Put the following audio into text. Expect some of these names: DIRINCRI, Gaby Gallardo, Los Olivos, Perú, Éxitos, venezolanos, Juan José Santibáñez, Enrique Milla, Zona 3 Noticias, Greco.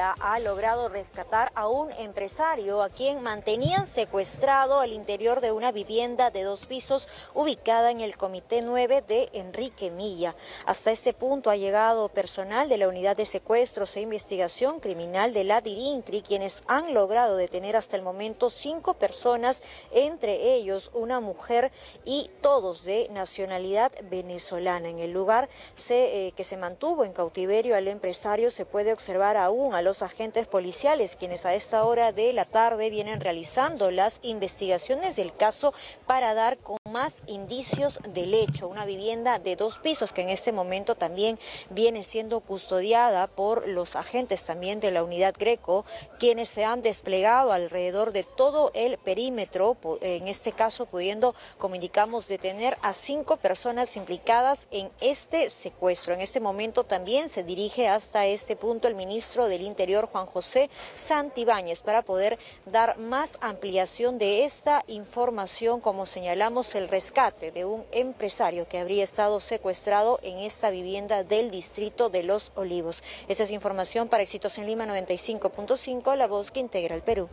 Ha logrado rescatar a un empresario a quien mantenían secuestrado al interior de una vivienda de 2 pisos ubicada en el Comité 9 de Enrique Milla. Hasta este punto ha llegado personal de la Unidad de Secuestros e Investigación Criminal de la DIRINCRI, quienes han logrado detener hasta el momento 5 personas, entre ellos una mujer, y todos de nacionalidad venezolana. En el lugar que se mantuvo en cautiverio al empresario se puede observar aún a los agentes policiales, quienes a esta hora de la tarde vienen realizando las investigaciones del caso para dar con más indicios del hecho. Una vivienda de 2 pisos que en este momento también viene siendo custodiada por los agentes también de la unidad Greco, quienes se han desplegado alrededor de todo el perímetro, en este caso pudiendo, como indicamos, detener a 5 personas implicadas en este secuestro. En este momento también se dirige hasta este punto el ministro del Interior, Juan José Santibáñez, para poder dar más ampliación de esta información, como señalamos, el rescate de un empresario que habría estado secuestrado en esta vivienda del distrito de Los Olivos. Esta es información para Éxitos en Lima 95.5, la voz que integra el Perú.